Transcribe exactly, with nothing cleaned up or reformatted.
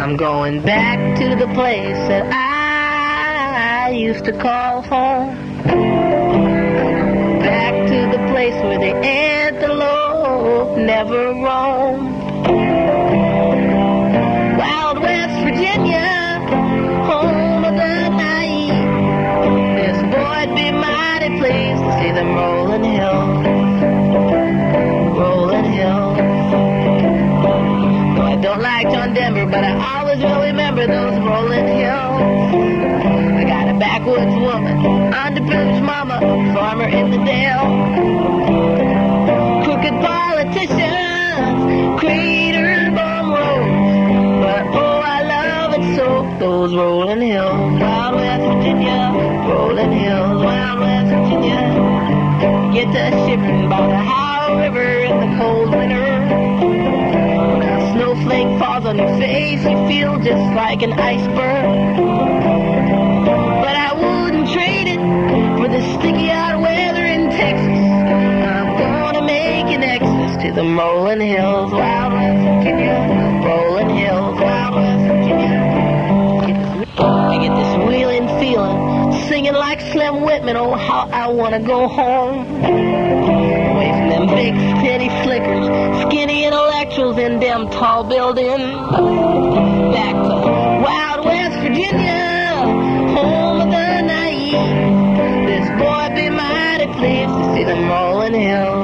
I'm going back to the place that I used to call home. Back to the place where the antelope never roamed. Wild West Virginia, home of the naive. This boy'd be mighty pleased to see them rolling hills, rolling hills. I don't like John Denver, but I always will remember those rolling hills. I got a backwoods woman, underprivileged mama, farmer in the dale. Crooked politicians, craters, bomb roads. But oh, I love it so, those rolling hills. Wild West Virginia, rolling hills. Wild West Virginia, get to shivering by the Ohio River in the cold winter. Snowflake falls on your face, you feel just like an iceberg. But I wouldn't trade it for the sticky out weather in Texas. I'm gonna make an exodus to the rolling hills, Wild West Virginia, rolling hills, Wild West Virginia. I get this wheeling feeling, singing like Slim Whitman. Oh, how I wanna go home. Away from them big, steady slickers, skinny intellectuals in them tall buildings. Back to Wild West Virginia, home of the naive. This boy be mighty pleased to see them rolling hills.